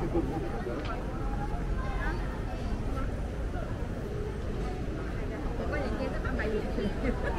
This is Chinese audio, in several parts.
不用夸张了，不用夸张。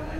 Yeah.